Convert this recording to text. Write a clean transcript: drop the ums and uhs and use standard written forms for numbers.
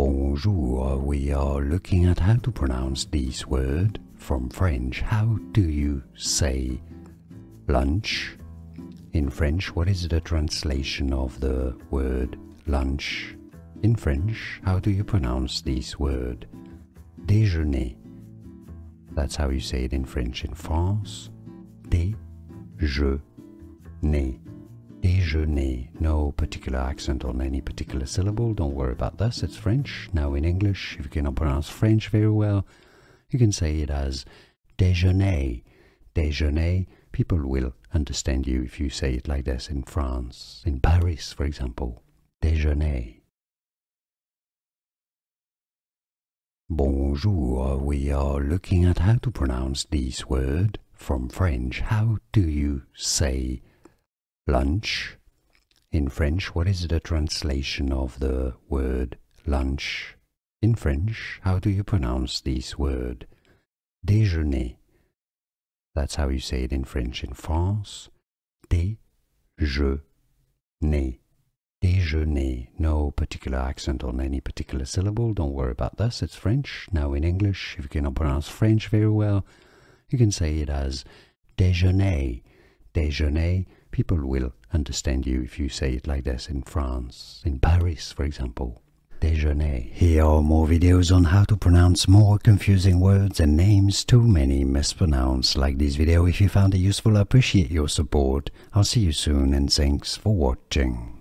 Bonjour, we are looking at how to pronounce this word from French. How do you say lunch? In French, what is the translation of the word lunch? In French, how do you pronounce this word? Déjeuner. That's how you say it in French. In France, déjeuner. Déjeuner. No particular accent on any particular syllable. Don't worry about this. It's French. Now in English, if you cannot pronounce French very well, you can say it as déjeuner. Déjeuner. People will understand you if you say it like this in France. In Paris, for example. Déjeuner. Bonjour, we are looking at how to pronounce this word from French. How do you say lunch? In French, what is the translation of the word lunch? In French, how do you pronounce this word? Déjeuner. That's how you say it in French. In France, déjeuner. Déjeuner. No particular accent on any particular syllable. Don't worry about this. It's French. Now in English, if you cannot pronounce French very well, you can say it as déjeuner. Déjeuner. People will understand you if you say it like this in France. In Paris, for example. Déjeuner. Here are more videos on how to pronounce more confusing words and names too many mispronounced. Like this video if you found it useful. I appreciate your support. I'll see you soon and thanks for watching.